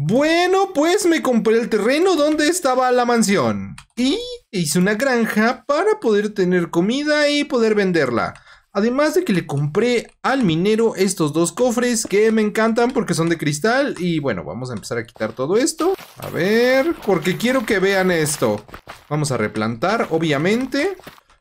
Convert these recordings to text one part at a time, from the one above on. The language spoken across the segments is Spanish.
Bueno, pues me compré el terreno donde estaba la mansión y hice una granja para poder tener comida y poder venderla. Además de que le compré al minero estos dos cofres que me encantan porque son de cristal. Y bueno, vamos a empezar a quitar todo esto. A ver, porque quiero que vean esto. Vamos a replantar, obviamente.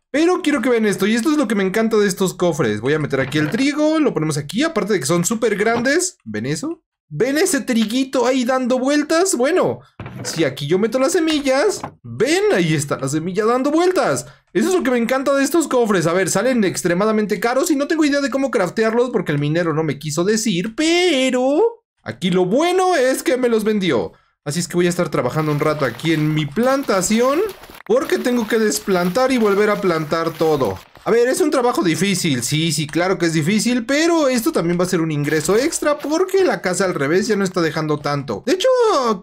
Pero quiero que vean esto, y esto es lo que me encanta de estos cofres. Voy a meter aquí el trigo, lo ponemos aquí, aparte de que son súper grandes. ¿Ven eso? ¿Ven ese triguito ahí dando vueltas? Bueno, si aquí yo meto las semillas, ven, ahí está la semilla dando vueltas. Eso es lo que me encanta de estos cofres. A ver, salen extremadamente caros y no tengo idea de cómo craftearlos porque el minero no me quiso decir, pero aquí lo bueno es que me los vendió. Así es que voy a estar trabajando un rato aquí en mi plantación porque tengo que desplantar y volver a plantar todo. A ver, es un trabajo difícil, sí, claro que es difícil, pero esto también va a ser un ingreso extra porque la casa al revés ya no está dejando tanto. De hecho,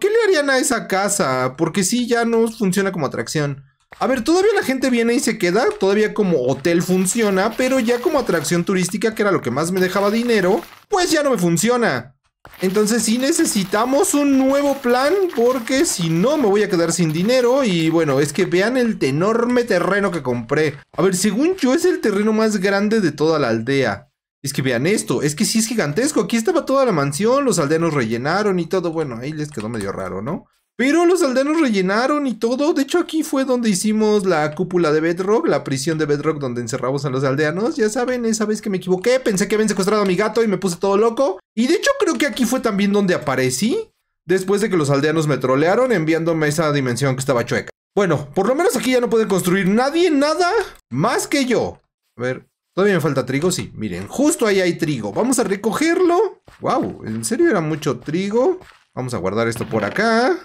¿qué le harían a esa casa? Porque sí, ya no funciona como atracción. A ver, todavía la gente viene y se queda, todavía como hotel funciona, pero ya como atracción turística, que era lo que más me dejaba dinero, pues ya no me funciona. Entonces sí necesitamos un nuevo plan porque si no me voy a quedar sin dinero. Y bueno, es que vean el enorme terreno que compré. A ver, según yo es el terreno más grande de toda la aldea. Es que vean esto, es que sí es gigantesco. Aquí estaba toda la mansión, los aldeanos rellenaron y todo. Bueno, ahí les quedó medio raro, ¿no? Pero los aldeanos rellenaron y todo. De hecho, aquí fue donde hicimos la cúpula de Bedrock, la prisión de Bedrock donde encerramos a los aldeanos. Ya saben, esa vez que me equivoqué, pensé que habían secuestrado a mi gato y me puse todo loco. Y de hecho, creo que aquí fue también donde aparecí, después de que los aldeanos me trolearon enviándome a esa dimensión que estaba chueca. Bueno, por lo menos aquí ya no puede construir nadie, nada más que yo. A ver, ¿todavía me falta trigo? Sí, miren, justo ahí hay trigo. Vamos a recogerlo. Wow, en serio era mucho trigo. Vamos a guardar esto por acá.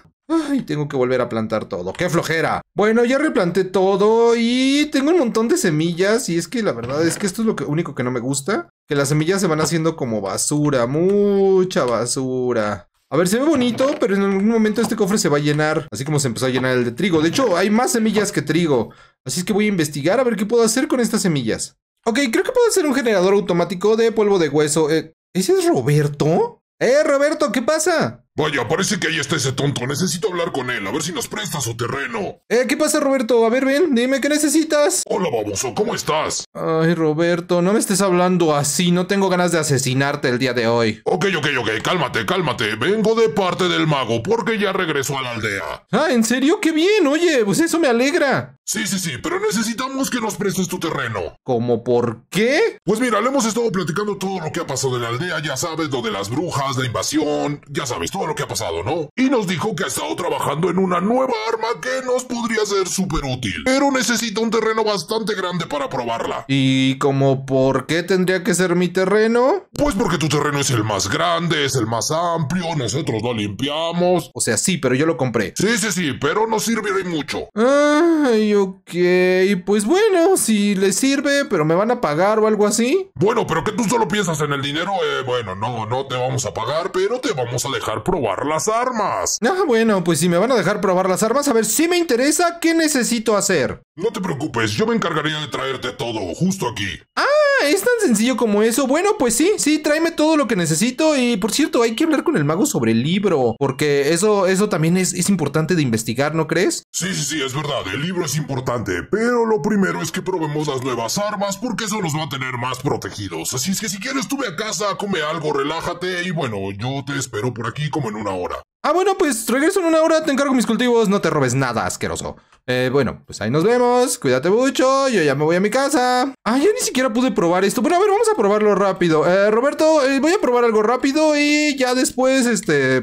Ay, tengo que volver a plantar todo. ¡Qué flojera! Bueno, ya replanté todo y tengo un montón de semillas. Y es que la verdad es que esto es lo único que no me gusta. Que las semillas se van haciendo como basura. Mucha basura. A ver, se ve bonito, pero en algún momento este cofre se va a llenar. Así como se empezó a llenar el de trigo. De hecho, hay más semillas que trigo. Así es que voy a investigar a ver qué puedo hacer con estas semillas. Ok, creo que puedo hacer un generador automático de polvo de hueso. ¿Ese es Roberto? Roberto, ¿qué pasa? Vaya, parece que ahí está ese tonto. Necesito hablar con él, a ver si nos presta su terreno. ¿Qué pasa, Roberto? A ver, ven, dime qué necesitas. Hola, baboso, ¿cómo estás? Ay, Roberto, no me estés hablando así. No tengo ganas de asesinarte el día de hoy. Ok, cálmate. Vengo de parte del mago, porque ya regresó a la aldea. Ah, ¿en serio? ¡Qué bien! Oye, pues eso me alegra. Sí, pero necesitamos que nos prestes tu terreno. ¿Cómo por qué? Pues mira, le hemos estado platicando todo lo que ha pasado en la aldea. Ya sabes, lo de las brujas, la invasión, ya sabes, todo lo que ha pasado, ¿no? Y nos dijo que ha estado trabajando en una nueva arma que nos podría ser súper útil, pero necesita un terreno bastante grande para probarla. ¿Y como por qué tendría que ser mi terreno? Pues porque tu terreno es el más grande, es el más amplio, nosotros lo limpiamos. O sea, sí, pero yo lo compré. Sí, pero no sirve de mucho. Ay, ok, pues bueno, si le sirve, pero me van a pagar o algo así. Bueno, pero que tú solo piensas en el dinero, bueno, no te vamos a pagar, pero te vamos a dejar probar las armas. Ah, bueno, pues si me van a dejar probar las armas, a ver, si me interesa, ¿qué necesito hacer? No te preocupes, yo me encargaría de traerte todo, justo aquí. ¡Ah! ¿Es tan sencillo como eso? Bueno, pues sí, tráeme todo lo que necesito. Y por cierto, hay que hablar con el mago sobre el libro, porque eso también es importante de investigar, ¿no crees? Sí, es verdad, el libro es importante, pero lo primero es que probemos las nuevas armas, porque eso nos va a tener más protegidos. Así es que si quieres, tú ve a casa, come algo, relájate, y bueno, yo te espero por aquí como en una hora. Ah, bueno, pues regreso en una hora, te encargo mis cultivos, no te robes nada, asqueroso. Bueno, pues ahí nos vemos, cuídate mucho, yo ya me voy a mi casa. Ah, ya ni siquiera pude probar esto. Bueno, a ver, vamos a probarlo rápido. Roberto, voy a probar algo rápido y ya después,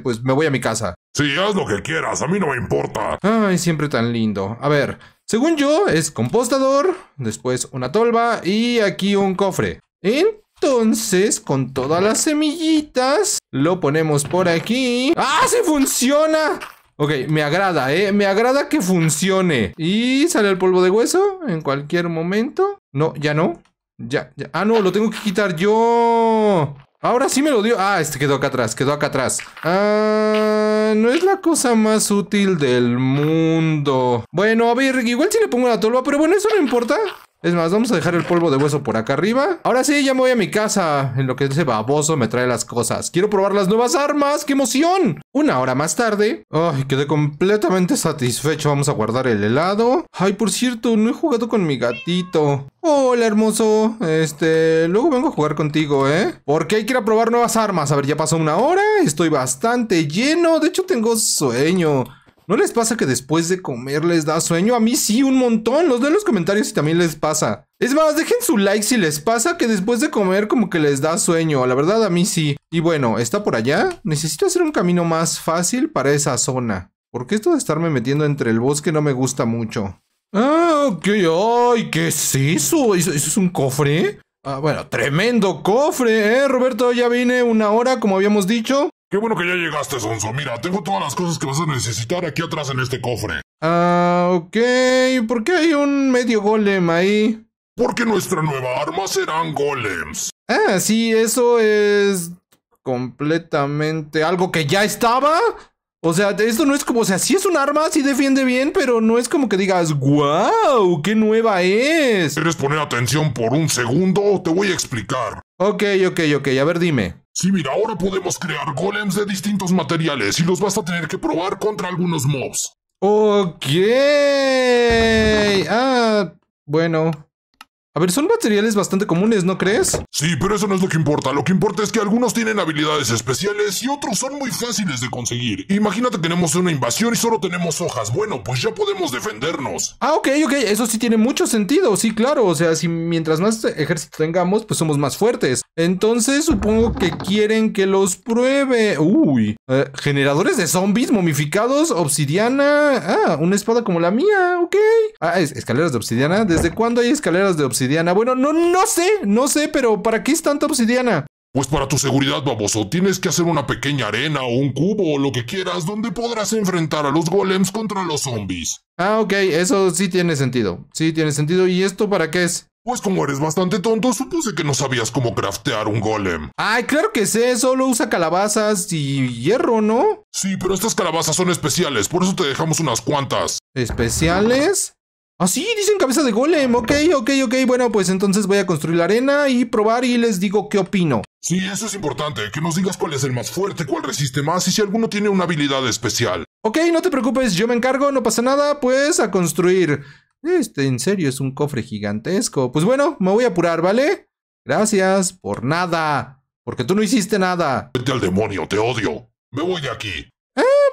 pues me voy a mi casa. Sí, haz lo que quieras, a mí no me importa. Ay, siempre tan lindo. A ver, según yo, es compostador, después una tolva y aquí un cofre. Entonces, con todas las semillitas, lo ponemos por aquí. ¡Ah, sí funciona! Ok, me agrada, me agrada que funcione. ¿Y sale el polvo de hueso en cualquier momento? No, ya no. Ya. Ah, no, lo tengo que quitar yo. Ahora sí me lo dio. Ah, este quedó acá atrás. Ah, no es la cosa más útil del mundo. Bueno, a ver, igual si le pongo la tolva, pero bueno, eso no importa. Es más, vamos a dejar el polvo de hueso por acá arriba. Ahora sí, ya me voy a mi casa. En lo que ese baboso me trae las cosas. Quiero probar las nuevas armas. ¡Qué emoción! Una hora más tarde. Ay, quedé completamente satisfecho. Vamos a guardar el helado. Ay, por cierto, no he jugado con mi gatito. Hola, hermoso. Luego vengo a jugar contigo, ¿eh? Porque hay que ir a probar nuevas armas. A ver, ya pasó una hora. Estoy bastante lleno. De hecho, tengo sueño. ¿No les pasa que después de comer les da sueño? A mí sí, un montón. Los leo en los comentarios si también les pasa. Es más, dejen su like si les pasa que después de comer como que les da sueño. La verdad, a mí sí. Y bueno, está por allá. Necesito hacer un camino más fácil para esa zona. Porque esto de estarme metiendo entre el bosque no me gusta mucho. Ah, ok. Ay, ¿qué es eso? ¿Eso es un cofre? Ah, bueno, tremendo cofre, ¿eh? Roberto, ya vine una hora, como habíamos dicho. Qué bueno que ya llegaste, Sonso. Mira, tengo todas las cosas que vas a necesitar aquí atrás en este cofre. Ah, ok. ¿Por qué hay un medio golem ahí? Porque nuestra nueva arma serán golems. Ah, sí, eso es completamente algo que ya estaba. O sea, esto no es como... O sea, sí es un arma, sí defiende bien, pero no es como que digas, ¡guau! ¡Qué nueva es! ¿Quieres poner atención por un segundo? Te voy a explicar. Ok. A ver, dime. Sí, mira, ahora podemos crear golems de distintos materiales y los vas a tener que probar contra algunos mobs. Ok. Ah, bueno. A ver, son materiales bastante comunes, ¿no crees? Sí, pero eso no es lo que importa. Lo que importa es que algunos tienen habilidades especiales y otros son muy fáciles de conseguir. Imagínate que tenemos una invasión y solo tenemos hojas. Bueno, pues ya podemos defendernos. Ah, ok. Eso sí tiene mucho sentido. Sí, claro. O sea, si mientras más ejército tengamos, pues somos más fuertes. Entonces, supongo que quieren que los pruebe. Uy. Generadores de zombies momificados, obsidiana. Ah, una espada como la mía. Ok. Ah, escaleras de obsidiana. ¿Desde cuándo hay escaleras de obsidiana? Bueno, no sé, pero ¿para qué es tanta obsidiana? Pues para tu seguridad, baboso. Tienes que hacer una pequeña arena o un cubo o lo que quieras donde podrás enfrentar a los golems contra los zombies. Ah, ok. Eso sí tiene sentido. Sí tiene sentido. ¿Y esto para qué es? Pues como eres bastante tonto, supuse que no sabías cómo craftear un golem. Ay, claro que sé, solo usa calabazas y hierro, ¿no? Sí, pero estas calabazas son especiales, por eso te dejamos unas cuantas. ¿Especiales? Ah, sí, dicen cabeza de golem. Ok. Bueno, pues entonces voy a construir la arena y probar y les digo qué opino. Sí, eso es importante, que nos digas cuál es el más fuerte, cuál resiste más y si alguno tiene una habilidad especial. Ok, no te preocupes, yo me encargo, no pasa nada, pues a construir. En serio, es un cofre gigantesco. Pues bueno, me voy a apurar, ¿vale? Gracias por nada, porque tú no hiciste nada. Vete al demonio, te odio. Me voy de aquí.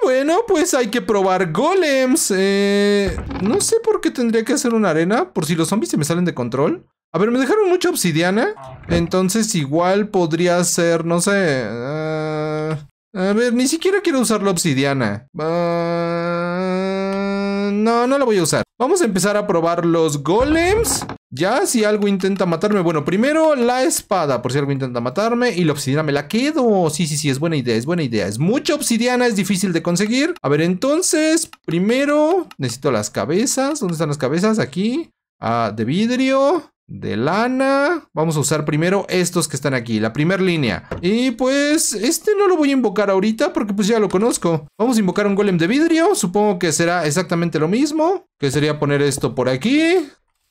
Bueno, pues hay que probar golems. No sé por qué tendría que hacer una arena, por si los zombies se me salen de control. A ver, me dejaron mucha obsidiana, entonces igual podría ser, no sé... a ver, ni siquiera quiero usar la obsidiana. No la voy a usar. Vamos a empezar a probar los golems. Ya, si algo intenta matarme. Bueno, primero la espada, por si algo intenta matarme. Y la obsidiana me la quedo. Sí, es buena idea, es buena idea. Es mucha obsidiana, es difícil de conseguir. A ver, entonces, primero necesito las cabezas. ¿Dónde están las cabezas? Aquí. Ah, de vidrio. De lana. Vamos a usar primero estos que están aquí, la primera línea. Y pues, no lo voy a invocar ahorita porque pues ya lo conozco. Vamos a invocar un golem de vidrio. Supongo que será exactamente lo mismo. Que sería poner esto por aquí.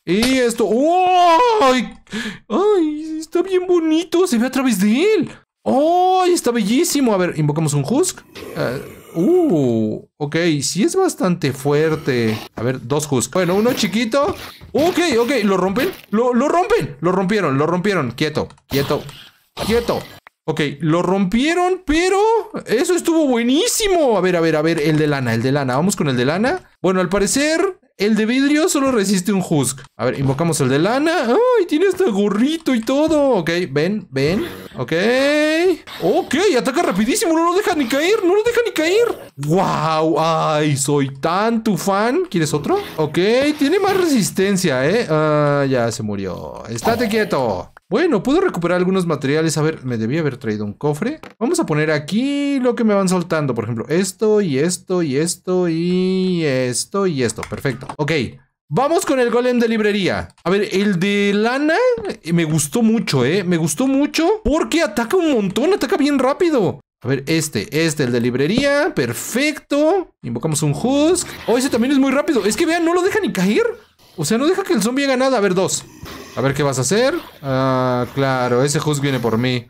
Y esto... ¡Oh! ¡Ay! Está bien bonito. Se ve a través de él. ¡Ay! ¡Oh! Está bellísimo. A ver, invocamos un husk. Ok, sí es bastante fuerte. A ver, dos husk. Bueno, uno chiquito. Ok, ¿lo rompen? ¿Lo rompen? Lo rompieron. Quieto. Ok, lo rompieron, pero eso estuvo buenísimo. A ver, el de lana. Vamos con el de lana. Bueno, al parecer, el de vidrio solo resiste un husk. A ver, invocamos el de lana. ¡Ay, tiene hasta gorrito y todo! Ok, ven. Ok, ataca rapidísimo. No lo deja ni caer. ¡Wow! ¡Ay, soy tan tu fan! ¿Quieres otro? Ok, tiene más resistencia, ¿eh? Ah, ya se murió. ¡Estate quieto! Bueno, puedo recuperar algunos materiales. A ver, me debía haber traído un cofre. Vamos a poner aquí lo que me van soltando. Por ejemplo, esto y esto. Perfecto. Ok, vamos con el golem de librería. A ver, el de lana me gustó mucho, ¿eh? Me gustó mucho porque ataca un montón, ataca bien rápido. A ver, el de librería. Perfecto. Invocamos un husk. Oh, ese también es muy rápido. Es que vean, no lo deja ni caer. O sea, no deja que el zombie haga nada. A ver, dos. A ver, ¿qué vas a hacer? Ah, claro, ese Husk viene por mí.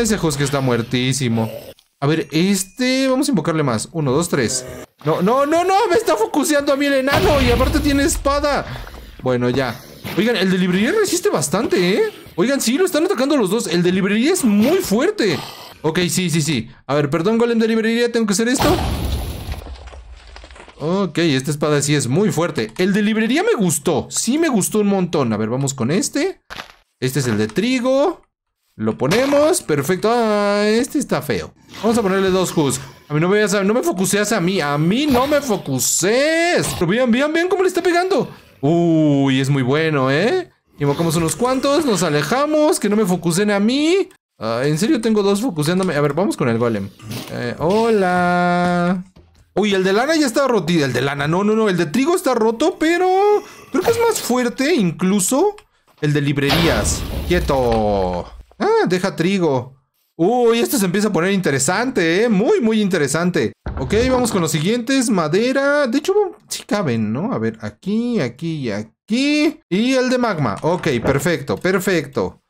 Ese Husk está muertísimo. A ver, este... Vamos a invocarle más. 1, 2, 3. No, no, no, no. Me está focuseando a mí el enano. Y aparte tiene espada. Bueno, ya. Oigan, el de librería resiste bastante, ¿eh? Oigan, sí, lo están atacando los dos. El de librería es muy fuerte. Ok, sí, sí, sí. A ver, perdón, golem de librería. Tengo que hacer esto. Ok, esta espada sí es muy fuerte. El de librería me gustó. Sí me gustó un montón. A ver, vamos con este. Este es el de trigo. Lo ponemos. Perfecto. Ah, este está feo. Vamos a ponerle dos Husk. A mí no me, no me focuseas a mí. A mí no me focusees. Pero vean, vean, vean cómo le está pegando. Uy, es muy bueno, ¿eh? Invocamos unos cuantos. Nos alejamos. Que no me focusen a mí. En serio, tengo dos focuseándome. A ver, vamos con el golem. Hola. Uy, el de lana ya está rotido. El de lana, no, no, no. El de trigo está roto, pero... Creo que es más fuerte, incluso. El de librerías. ¡Quieto! Ah, deja trigo. Uy, esto se empieza a poner interesante, ¿eh? Muy, muy interesante. Ok, vamos con los siguientes. Madera. De hecho, sí caben, ¿no? A ver, aquí, aquí y aquí. Y el de magma. Ok, perfecto, perfecto.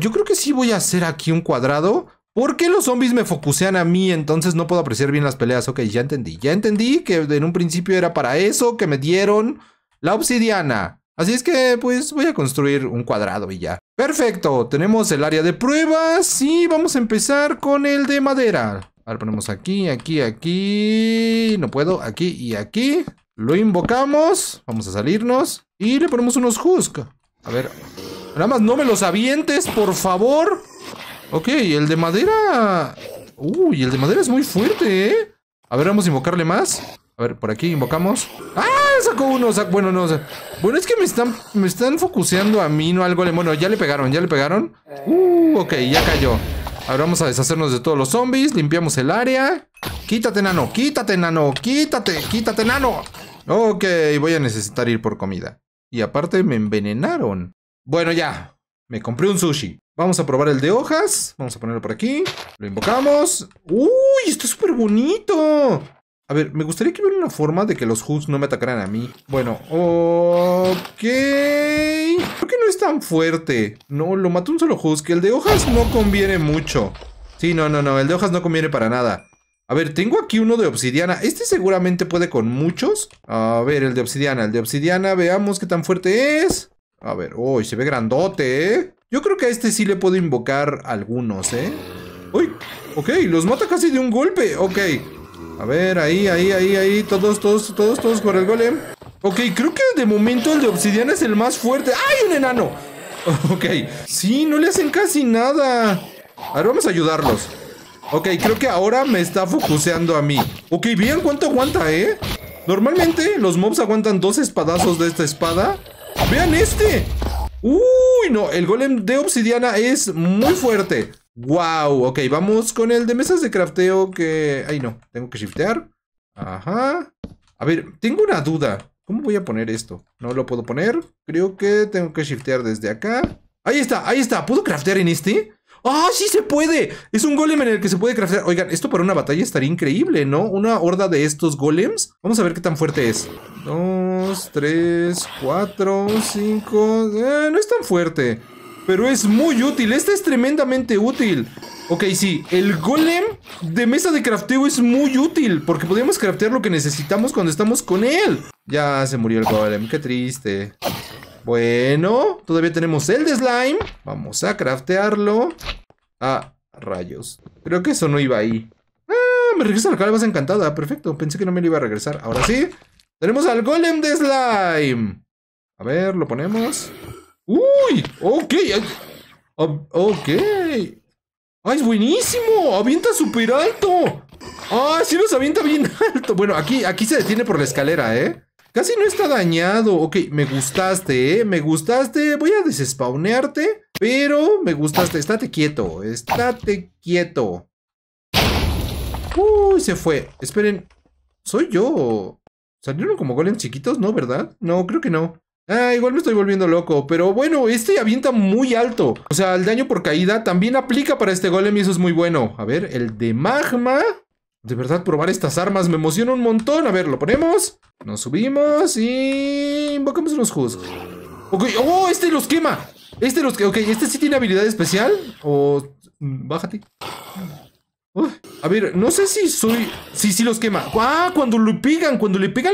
Yo creo que sí voy a hacer aquí un cuadrado... ¿Por qué los zombies me focusean a mí? Entonces no puedo apreciar bien las peleas. Ok, ya entendí. Ya entendí que en un principio era para eso que me dieron la obsidiana. Así es que, pues, voy a construir un cuadrado y ya. ¡Perfecto! Tenemos el área de pruebas y vamos a empezar con el de madera. Ahora ponemos aquí, aquí, aquí... No puedo. Aquí y aquí. Lo invocamos. Vamos a salirnos. Y le ponemos unos Husk. A ver. Nada más no me los avientes, por favor. Ok, el de madera... Uy, el de madera es muy fuerte, ¿eh? A ver, vamos a invocarle más. A ver, por aquí invocamos. ¡Ah! Sacó uno. Bueno, no. Bueno, es que me están focuseando a mí, no algo. Bueno, ya le pegaron, ya le pegaron. Ok, ya cayó. Ahora vamos a deshacernos de todos los zombies. Limpiamos el área. Quítate, nano. Quítate, nano. Quítate. Quítate, nano. Ok, voy a necesitar ir por comida. Y aparte me envenenaron. Bueno, ya. Me compré un sushi. Vamos a probar el de hojas. Vamos a ponerlo por aquí. Lo invocamos. ¡Uy! ¡Está súper bonito! A ver, me gustaría que hubiera una forma de que los Husks no me atacaran a mí. Bueno, ok. Creo que no es tan fuerte. No, lo mató un solo Husk. El de hojas no conviene mucho. Sí, no, no, no. El de hojas no conviene para nada. A ver, tengo aquí uno de obsidiana. Este seguramente puede con muchos. A ver, el de obsidiana. El de obsidiana, veamos qué tan fuerte es. A ver, uy, se ve grandote, ¿eh? Yo creo que a este sí le puedo invocar algunos, ¿eh? ¡Uy! Ok, los mata casi de un golpe. Ok. A ver, ahí, ahí, ahí, ahí. Todos, todos, todos, todos por el golem. Ok, creo que de momento el de obsidiana es el más fuerte. ¡Ay, un enano! Ok. Sí, no le hacen casi nada. A ver, vamos a ayudarlos. Ok, creo que ahora me está focuseando a mí. Ok, vean cuánto aguanta, ¿eh? Normalmente los mobs aguantan dos espadazos de esta espada. ¡Vean este! ¡Uy, no! El golem de obsidiana es muy fuerte. ¡Wow! Ok, vamos con el de mesas de crafteo que... ¡Ay, no! Tengo que shiftear. Ajá. A ver, tengo una duda. ¿Cómo voy a poner esto? No lo puedo poner. Creo que tengo que shiftear desde acá. ¡Ahí está! ¡Ahí está! ¿Puedo craftear en este? ¡Ah, sí se puede! Es un golem en el que se puede craftear. Oigan, esto para una batalla estaría increíble, ¿no? Una horda de estos golems. Vamos a ver qué tan fuerte es. 2, 3, 4, 5... no es tan fuerte. Pero es muy útil. Este es tremendamente útil. Ok, sí. El golem de mesa de crafteo es muy útil. Porque podemos craftear lo que necesitamos cuando estamos con él. Ya se murió el golem. Qué triste. Bueno, todavía tenemos el de slime. Vamos a craftearlo. Ah, rayos. Creo que eso no iba ahí. Ah, me regresa la calabaza encantada. Perfecto, pensé que no me lo iba a regresar. Ahora sí. Tenemos al golem de slime. A ver, lo ponemos. ¡Uy! Ok. Ok. ¡Ay, es buenísimo! ¡Avienta súper alto! ¡Ah, sí nos avienta bien alto! Bueno, aquí se detiene por la escalera, ¿eh? Casi no está dañado. Ok, me gustaste, ¿eh? Me gustaste. Voy a despawnearte, pero me gustaste. Estate quieto. Estate quieto. Uy, se fue. Esperen. ¿Soy yo? ¿Salieron como golems chiquitos? No, ¿verdad? No, creo que no. Ah, igual me estoy volviendo loco. Pero bueno, este avienta muy alto. O sea, el daño por caída también aplica para este golem y eso es muy bueno. A ver, el de magma. De verdad, probar estas armas me emociona un montón. A ver, lo ponemos. Nos subimos y... invocamos unos juzgos. Ok. ¡Oh! Este los quema. Este los quema. Ok, este sí tiene habilidad especial. O... bájate. A ver, no sé si soy... Sí, sí los quema. ¡Ah! Cuando le pegan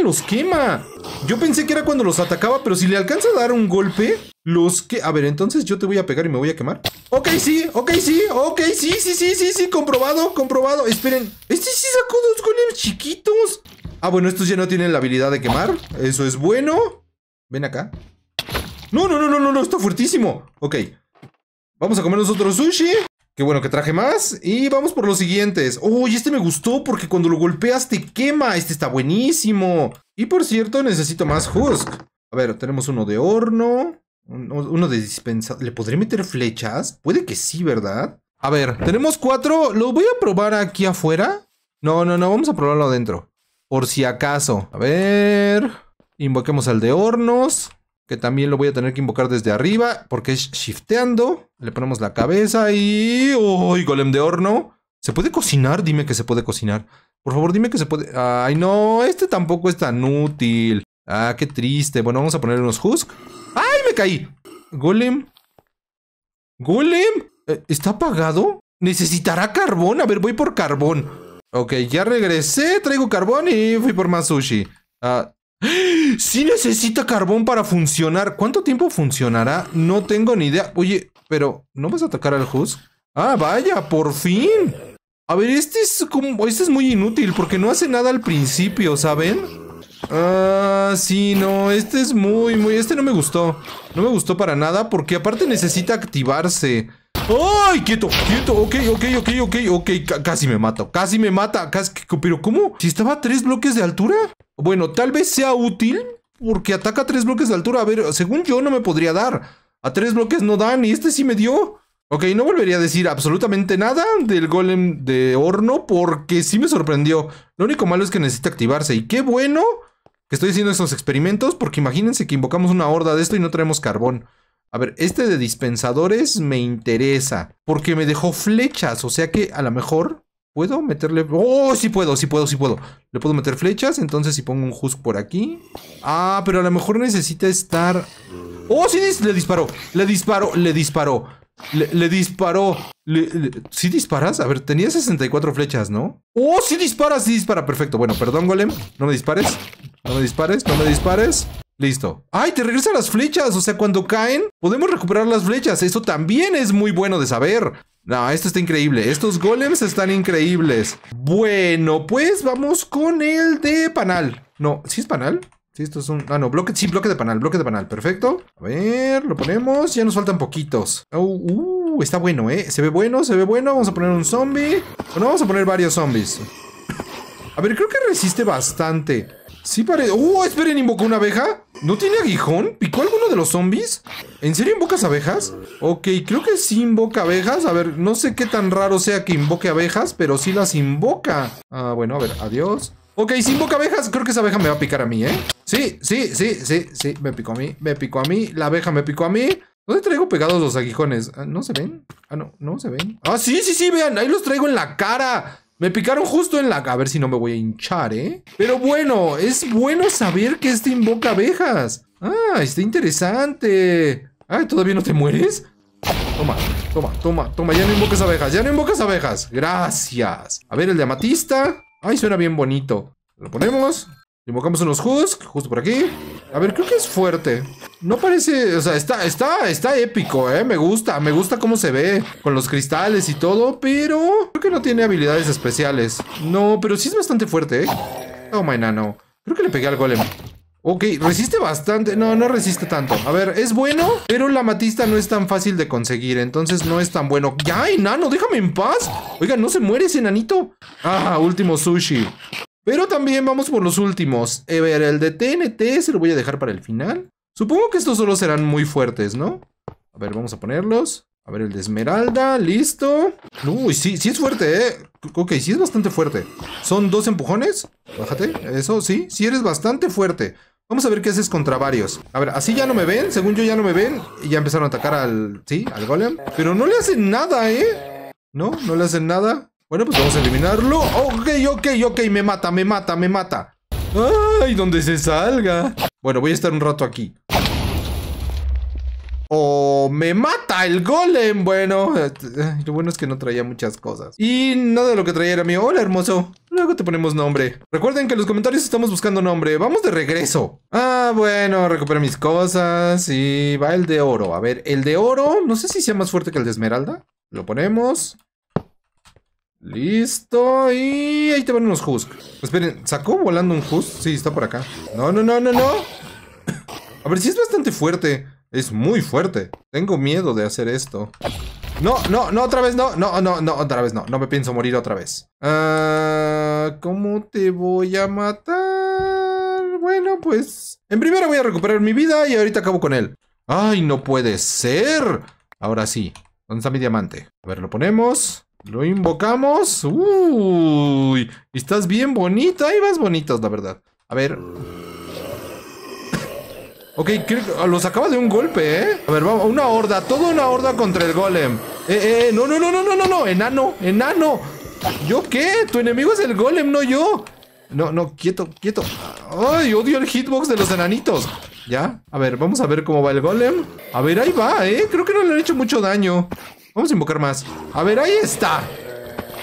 los quema. Yo pensé que era cuando los atacaba, pero si le alcanza a dar un golpe, los que... A ver, entonces yo te voy a pegar y me voy a quemar. Ok, sí, ok, sí, ok, sí, comprobado, comprobado. Esperen, este sí sacó dos golems chiquitos. Ah, bueno, estos ya no tienen la habilidad de quemar. Eso es bueno. Ven acá. No, no, no, no, no, no, está fuertísimo. Ok. Vamos a comer nosotros sushi. Qué bueno que traje más. Y vamos por los siguientes. Oh, y este me gustó porque cuando lo golpeas te quema. Este está buenísimo. Y por cierto, necesito más husk. A ver, tenemos uno de horno. Uno de dispensador. ¿Le podré meter flechas? Puede que sí, ¿verdad? A ver, tenemos 4. ¿Lo voy a probar aquí afuera? No, no, no. Vamos a probarlo adentro. Por si acaso. A ver. Invoquemos al de hornos. Que también lo voy a tener que invocar desde arriba, porque es shifteando. Le ponemos la cabeza y... ¡Uy, golem de horno! ¿Se puede cocinar? Dime que se puede cocinar. Por favor, dime que se puede... ¡Ay, no! Este tampoco es tan útil. ¡Ah, qué triste! Bueno, vamos a poner unos husk. ¡Ay, me caí! Golem. ¿Golem? ¿Está apagado? ¿Necesitará carbón? A ver, voy por carbón. Ok, ya regresé. Traigo carbón y fui por más sushi. Ah... sí necesita carbón para funcionar. ¿Cuánto tiempo funcionará? No tengo ni idea. Oye, pero ¿no vas a atacar al husk? Ah, vaya, por fin. A ver, este es muy inútil porque no hace nada al principio, ¿saben? Ah, sí, no. Este es muy... Este no me gustó. No me gustó para nada porque aparte necesita activarse. ¡Ay, quieto! ¡Quieto! Ok. Casi me mato. Casi me mata. Casi... ¿Pero cómo? ¿Si estaba a 3 bloques de altura? Bueno, tal vez sea útil porque ataca a 3 bloques de altura. A ver, según yo no me podría dar. A 3 bloques no dan y este sí me dio. Ok, no volvería a decir absolutamente nada del golem de horno porque sí me sorprendió. Lo único malo es que necesita activarse. Y qué bueno que estoy haciendo estos experimentos porque imagínense que invocamos una horda de esto y no traemos carbón. A ver, este de dispensadores me interesa porque me dejó flechas. O sea que a lo mejor... ¿Puedo meterle...? ¡Oh, sí puedo! Le puedo meter flechas, entonces si pongo un husk por aquí... Ah, pero a lo mejor necesita estar... ¡Oh, sí! Le disparó. ¿Sí disparas? A ver, tenía 64 flechas, ¿no? ¡Oh, sí dispara! Perfecto. Bueno, perdón, golem. No me dispares. Listo. ¡Ay, te regresan las flechas! O sea, cuando caen, podemos recuperar las flechas. Eso también es muy bueno de saber. No, esto está increíble. Estos golems están increíbles. Bueno, pues vamos con el de panal. No, ¿sí es panal? Sí, esto es un... Ah, no, bloque... Sí, bloque de panal. Perfecto. A ver, lo ponemos. Ya nos faltan poquitos. Está bueno, ¿eh? Se ve bueno. Vamos a poner un zombie. Bueno, vamos a poner varios zombies. A ver, creo que resiste bastante. Sí parece... esperen, invocó una abeja. ¿No tiene aguijón? ¿Picó alguno de los zombies? ¿En serio invocas abejas? Ok, creo que sí invoca abejas. A ver, no sé qué tan raro sea que invoque abejas, pero sí las invoca. Ah, bueno, a ver, adiós. Ok, sí invoca abejas. Creo que esa abeja me va a picar a mí, ¿eh? Sí, me picó a mí. La abeja me picó a mí. ¿Dónde traigo pegados los aguijones? ¿No se ven? Ah, no se ven. Ah, sí, vean, ahí los traigo en la cara. Me picaron justo en la... A ver si no me voy a hinchar, ¿eh? Pero bueno, es bueno saber que este invoca abejas. Ah, está interesante. Ay, ¿todavía no te mueres? Toma. Ya no invocas abejas. Gracias. A ver, el de amatista. Ay, suena bien bonito. Lo ponemos. Invocamos unos husk, justo por aquí. A ver, creo que es fuerte. No parece... O sea, está épico, ¿eh? Me gusta cómo se ve. Con los cristales y todo, pero... Creo que no tiene habilidades especiales. No, pero sí es bastante fuerte, ¿eh? Toma, enano. Creo que le pegué al golem. Ok, resiste bastante. No resiste tanto. A ver, es bueno, pero la amatista no es tan fácil de conseguir. Entonces no es tan bueno. ¡Ya, enano! ¡Déjame en paz! Oiga, no se muere ese enanito. Ah, último sushi. Pero también vamos por los últimos. A ver, el de TNT se lo voy a dejar para el final. Supongo que estos solo serán muy fuertes, ¿no? A ver, vamos a ponerlos. A ver, el de esmeralda, listo. Uy, sí es fuerte, ¿eh? Ok, sí es bastante fuerte. Son 2 empujones. Bájate, eso, sí eres bastante fuerte. Vamos a ver qué haces contra varios. A ver, así ya no me ven, según yo ya no me ven. Y ya empezaron a atacar al golem. Pero no le hacen nada, ¿eh? No le hacen nada. Bueno, pues vamos a eliminarlo. Ok, me mata. Ay, donde se salga. Bueno, voy a estar un rato aquí. Oh, me mata el golem. Bueno, lo bueno es que no traía muchas cosas. Y nada de lo que traía era mío. Hola, hermoso. Luego te ponemos nombre. Recuerden que en los comentarios estamos buscando nombre. Vamos de regreso. Ah, bueno, recupero mis cosas. Y va el de oro. A ver, el de oro. No sé si sea más fuerte que el de esmeralda. Lo ponemos. Listo. Y ahí te van unos husk. Esperen, ¿sacó volando un husk? Sí, está por acá. No. A ver, sí es bastante fuerte. Es muy fuerte. Tengo miedo de hacer esto. No, otra vez no. No, otra vez no. No me pienso morir otra vez. ¿Cómo te voy a matar? Bueno, pues... En primera voy a recuperar mi vida y ahorita acabo con él. ¡Ay, no puede ser! Ahora sí. ¿Dónde está mi diamante? A ver, lo ponemos. Lo invocamos. ¡Uy! Estás bien bonita. Ahí vas bonitas, la verdad. A ver... Ok, creo que los acaba de un golpe, ¿eh? A ver, vamos, una horda, toda una horda contra el golem. No, enano. ¿Yo qué? Tu enemigo es el golem, no yo. No, quieto. Ay, odio el hitbox de los enanitos. Ya, a ver, vamos a ver cómo va el golem. A ver, ahí va, ¿eh? Creo que no le han hecho mucho daño. Vamos a invocar más. A ver, ahí está.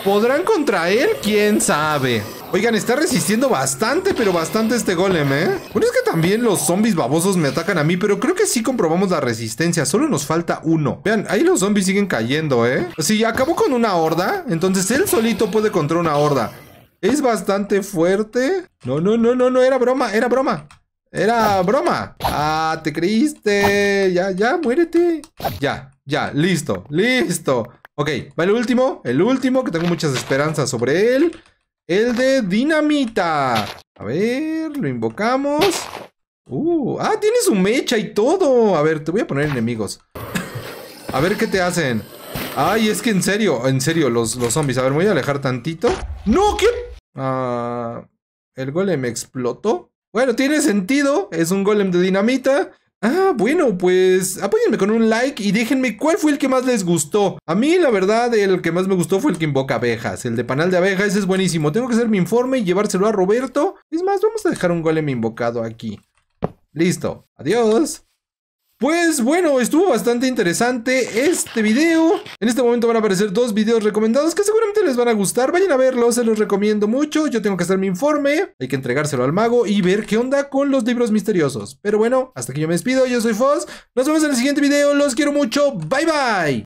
¿Podrán contra él? ¿Quién sabe? Oigan, está resistiendo bastante, pero bastante este golem, ¿eh? Bueno, es que también los zombies babosos me atacan a mí, pero creo que sí comprobamos la resistencia. Solo nos falta uno. Vean, ahí los zombies siguen cayendo, ¿eh? Si acabó con una horda, entonces él solito puede contra una horda. Es bastante fuerte. No, era broma. Era broma. Ah, te creíste. Ya, muérete. Ya, listo. Ok, va el último, que tengo muchas esperanzas sobre él. El de dinamita. A ver, lo invocamos. Tiene su mecha y todo. A ver, te voy a poner enemigos. A ver qué te hacen. Ay, es que en serio, los zombies. A ver, me voy a alejar tantito. ¡No! ¿Qué? El golem explotó. Bueno, tiene sentido. Es un golem de dinamita. Ah, bueno, pues apóyenme con un like y déjenme cuál fue el que más les gustó. A mí, la verdad, el que más me gustó fue el que invoca abejas. El de panal de abejas, ese es buenísimo. Tengo que hacer mi informe y llevárselo a Roberto. Es más, vamos a dejar un golem invocado aquí. Listo, adiós. Pues bueno, estuvo bastante interesante este video. En este momento van a aparecer dos videos recomendados que seguramente les van a gustar. Vayan a verlos, se los recomiendo mucho. Yo tengo que hacer mi informe, hay que entregárselo al mago y ver qué onda con los libros misteriosos. Pero bueno, hasta aquí yo me despido. Yo soy Foz. Nos vemos en el siguiente video. Los quiero mucho. Bye, bye.